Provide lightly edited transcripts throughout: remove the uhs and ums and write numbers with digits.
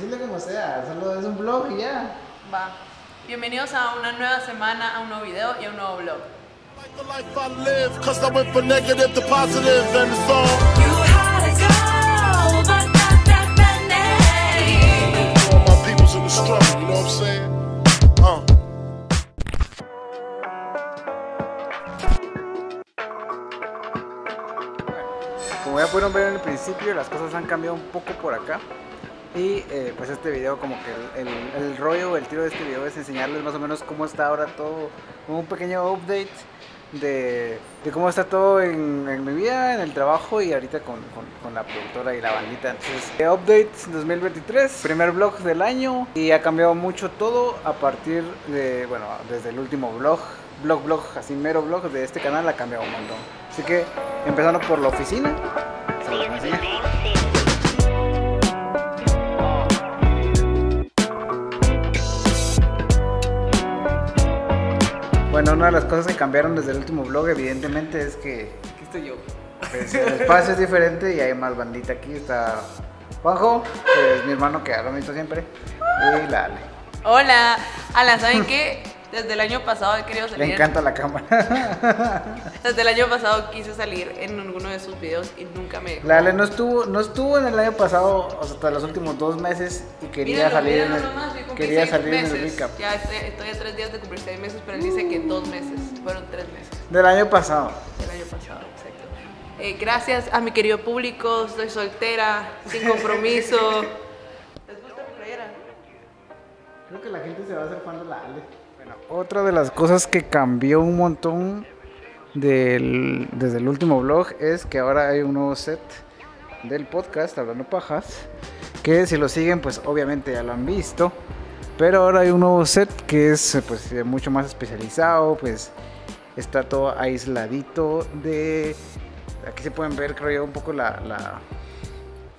Decirle como sea, solo es un blog y ya. Va. Bienvenidos a una nueva semana, a un nuevo video y a un nuevo blog. Como ya pudieron ver en el principio, las cosas han cambiado un poco por acá. Y pues este video, como que el rollo, el tiro de este video es enseñarles más o menos cómo está ahora todo, como un pequeño update de cómo está todo en mi vida, en el trabajo y ahorita con la productora y la bandita. Entonces, update 2023, primer vlog del año, y ha cambiado mucho todo a partir de, bueno, desde el último vlog, así mero vlog de este canal ha cambiado un montón. Así que empezando por la oficina, se los voy a enseñar. Bueno, una de las cosas que cambiaron desde el último vlog, evidentemente, es que... Aquí estoy yo. Pues, el espacio es diferente y hay más bandita aquí. Está Juanjo, que es mi hermano que lo visto siempre, y la Ale. Hola. Ala, ¿saben qué? Desde el año pasado he querido salir... Le encanta la cámara. Desde el año pasado quise salir en ninguno de sus videos y nunca me dejó. La Ale no estuvo en el año pasado, o sea, hasta los últimos 2 meses, y quería salir en el... Quería salir en el recap. Ya estoy a 3 días de cumplir 6 meses, pero él dice que 2 meses. Fueron 3 meses. Del año pasado. Del año pasado, exacto. Gracias a mi querido público, estoy soltera, sin compromiso. ¿Les gusta mi playera? Creo que la gente se va a hacer fan de la Ale. Bueno, otra de las cosas que cambió un montón desde el último vlog es que ahora hay un nuevo set del podcast, Hablando Pajas, que si lo siguen, pues obviamente ya lo han visto. Pero ahora hay un nuevo set que es pues mucho más especializado, pues está todo aisladito de... Aquí se pueden ver, creo yo, un poco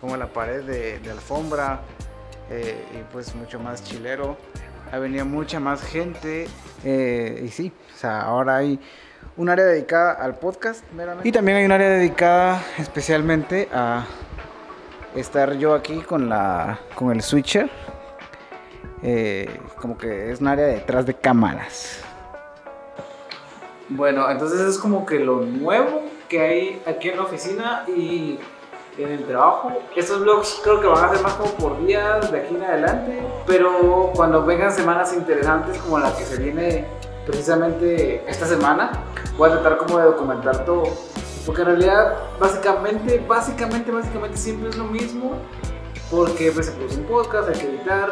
como la pared de alfombra, y pues mucho más chilero. Ha venido mucha más gente, y sí, o sea, ahora hay un área dedicada al podcast meramente. Y también hay un área dedicada especialmente a estar yo aquí con el switcher. Como que es un área detrás de cámaras. Bueno, entonces es como que lo nuevo que hay aquí en la oficina y en el trabajo. Estos vlogs creo que van a ser más como por días de aquí en adelante, pero cuando vengan semanas interesantes como la que se viene precisamente esta semana, voy a tratar como de documentar todo, porque en realidad básicamente siempre es lo mismo. Porque pues, se produce un podcast, hay que editar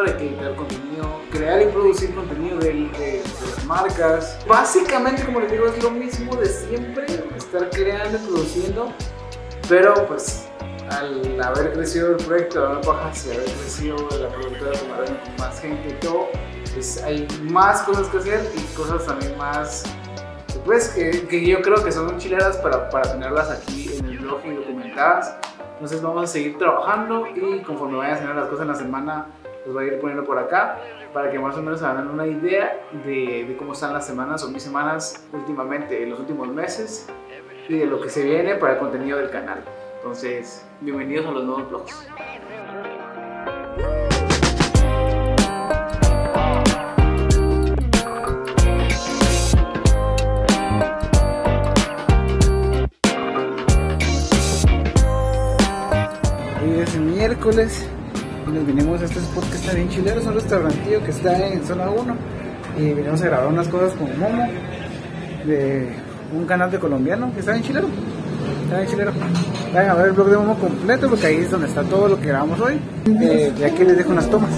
contenido, crear y producir contenido de las marcas. Básicamente, como les digo, es lo mismo de siempre, estar creando y produciendo. Pero pues al haber crecido el proyecto de Hablando Pajas y haber crecido la productora con más gente y todo, pues hay más cosas que hacer y cosas también más, pues que yo creo que son chileras para tenerlas aquí en el blog y documentadas. Entonces vamos a seguir trabajando y conforme vayan haciendo las cosas en la semana, los voy a ir poniendo por acá para que más o menos se hagan una idea de cómo están las semanas o mis semanas últimamente, en los últimos meses, y de lo que se viene para el contenido del canal. Entonces, bienvenidos a los nuevos vlogs. Miércoles y nos vinimos a este spot que está bien chilero, es un restaurantillo que está en zona 1 y vinimos a grabar unas cosas con Momo de un canal de colombiano que está bien chilero, está bien chilero. Vayan a ver el blog de Momo completo porque ahí es donde está todo lo que grabamos hoy, y aquí les dejo unas tomas.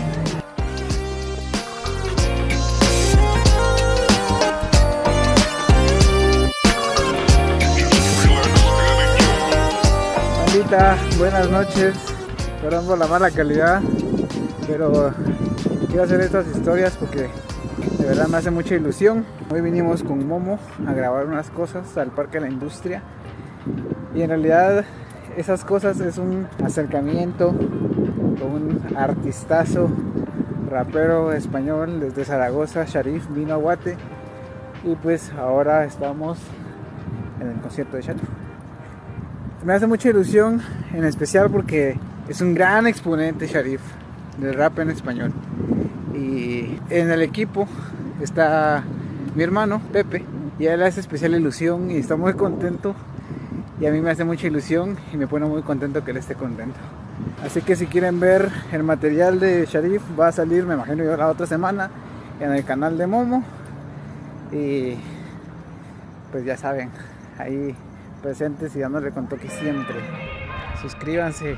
Bandita, buenas noches. Perdón por la mala calidad, pero quiero hacer estas historias porque de verdad me hace mucha ilusión. Hoy vinimos con Momo a grabar unas cosas al Parque de la Industria y en realidad esas cosas es un acercamiento con un artistazo, rapero español desde Zaragoza, Sharif, vino a Guate y pues ahora estamos en el concierto de Sharif. Me hace mucha ilusión, en especial porque es un gran exponente Sharif, de rap en español. Y en el equipo está mi hermano Pepe, y a él hace especial ilusión y está muy contento, y a mí me hace mucha ilusión y me pone muy contento que él esté contento. Así que si quieren ver el material de Sharif, va a salir, me imagino yo, la otra semana en el canal de Momo. Y pues ya saben, ahí presentes y dándole con toque siempre. Suscríbanse.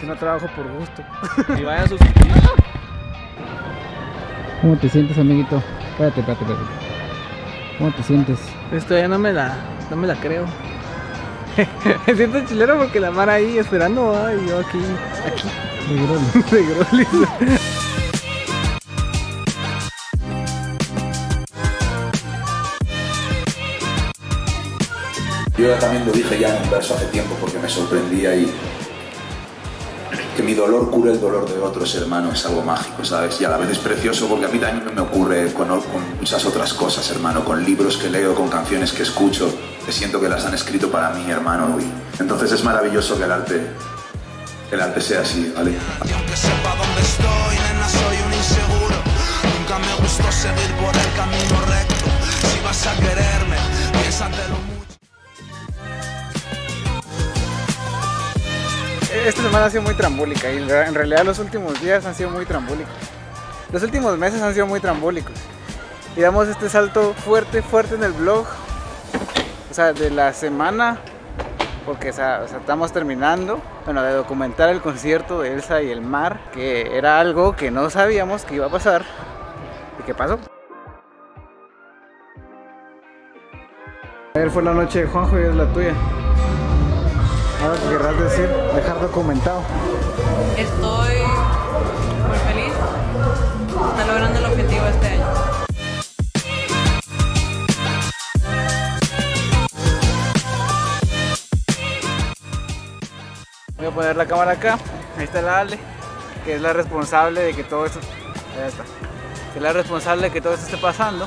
Si no trabajo por gusto. Y vayan a suscribir. ¿Cómo te sientes, amiguito? Espérate. ¿Cómo te sientes? Esto ya no me la creo. Me siento chilero porque la mar ahí esperando, ¿eh? Y yo aquí. De grolis. Yo también lo dije ya en un verso hace tiempo porque me sorprendía, y que mi dolor cura el dolor de otros, hermano, es algo mágico, ¿sabes? Y a la vez es precioso porque a mí también me ocurre con muchas otras cosas, hermano, con libros que leo, con canciones que escucho, que siento que las han escrito para mí, hermano, y entonces es maravilloso que el arte sea así, ¿vale? Y aunque sepa dónde estoy, nena, soy un inseguro, nunca me gustó seguir por el camino recto, si vas a quererme, piénsatelo mucho. Esta semana ha sido muy trambólica, y en realidad los últimos días han sido muy trambólicos. Los últimos meses han sido muy trambólicos. Y damos este salto fuerte en el vlog, o sea, de la semana, porque o sea, estamos terminando, bueno, de documentar el concierto de Elsa y el Mar, que era algo que no sabíamos que iba a pasar. ¿Y qué pasó? Ayer fue la noche de Juanjo y es la tuya. Ahora que querrás decir, dejar documentado. Estoy muy feliz. Está logrando el objetivo este año. Voy a poner la cámara acá. Ahí está la Ale, que es la responsable de que todo esto. Ahí está. Que es la responsable de que todo esto esté pasando.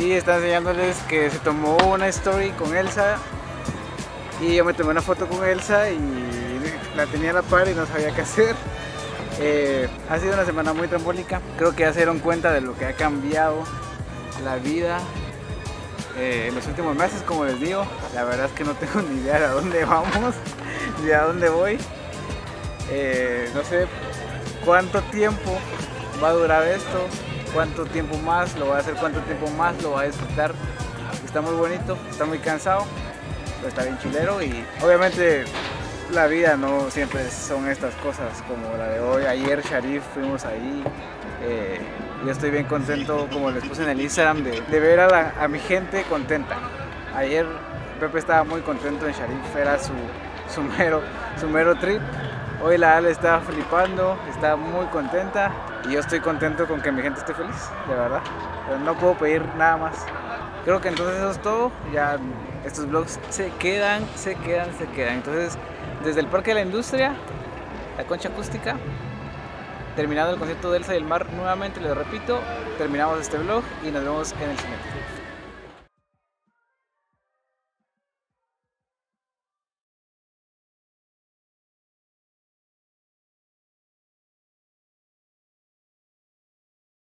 Y está enseñándoles que se tomó una story con Elsa. Y yo me tomé una foto con Elsa y la tenía a la par y no sabía qué hacer. Ha sido una semana muy trambólica. Creo que ya se dieron cuenta de lo que ha cambiado la vida en los últimos meses, como les digo. La verdad es que no tengo ni idea de a dónde vamos, ni a dónde voy. No sé cuánto tiempo va a durar esto, cuánto tiempo más lo voy a hacer, cuánto tiempo más lo voy a disfrutar. Está muy bonito, está muy cansado. Está bien chilero, y obviamente la vida no siempre son estas cosas como la de hoy. Ayer Sharif fuimos ahí, yo estoy bien contento, como les puse en el Instagram, de ver a mi gente contenta. Ayer Pepe estaba muy contento en Sharif, era su mero trip. Hoy la Ale está flipando, está muy contenta, y yo estoy contento con que mi gente esté feliz, de verdad. Pero no puedo pedir nada más. Creo que entonces eso es todo. Ya estos vlogs se quedan. Entonces, desde el Parque de la Industria, la Concha Acústica, terminando el concierto de Elsa y el Mar nuevamente, les repito, terminamos este vlog y nos vemos en el siguiente.